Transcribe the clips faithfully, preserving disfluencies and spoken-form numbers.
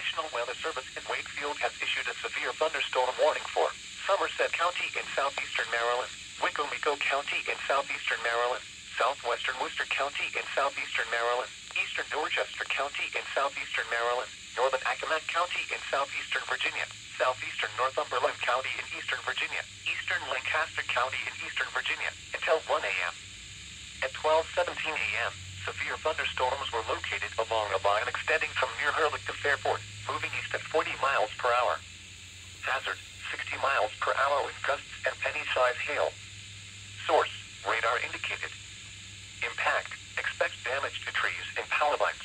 National Weather Service in Wakefield has issued a severe thunderstorm warning for Somerset County in southeastern Maryland, Wicomico County in southeastern Maryland, southwestern Worcester County in southeastern Maryland, eastern Dorchester County in southeastern Maryland, northern Accomack County in southeastern Virginia, southeastern Northumberland County in eastern Virginia, eastern Lancaster County in eastern Virginia, until one a m At twelve seventeen a m, severe thunderstorms were located along a line extending from near Hurlick to Fairport, moving east at forty miles per hour. Hazard, sixty miles per hour with gusts and penny-size hail. Source, radar indicated. Impact, expect damage to trees and power lines.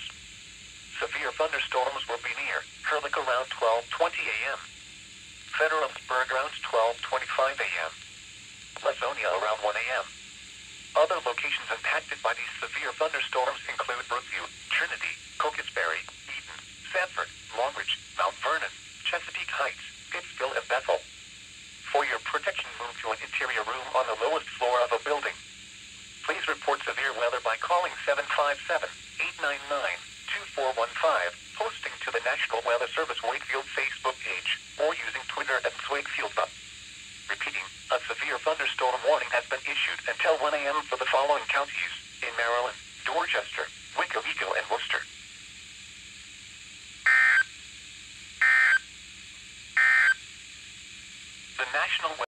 Severe thunderstorms will be near Hurlick around twelve twenty a m Federalsburg around twelve twenty-five a m Lazonia around one a m Other locations impacted by these severe thunderstorms include Brookview, Trinity, Cocosbury, Eaton, Sanford, Longridge, Mount Vernon, Chesapeake Heights, Pittsville, and Bethel. For your protection, move to an interior room on the lowest floor of a building. Please report severe weather by calling seven five seven, eight nine nine, two four one five, posting to the National Weather Service Wakefield Facebook page, or using Twitter at Wakefield dot com. Repeating, a severe thunderstorm warning has been issued until one a m for the following counties in Maryland: Dorchester, Wicomico, and Worcester.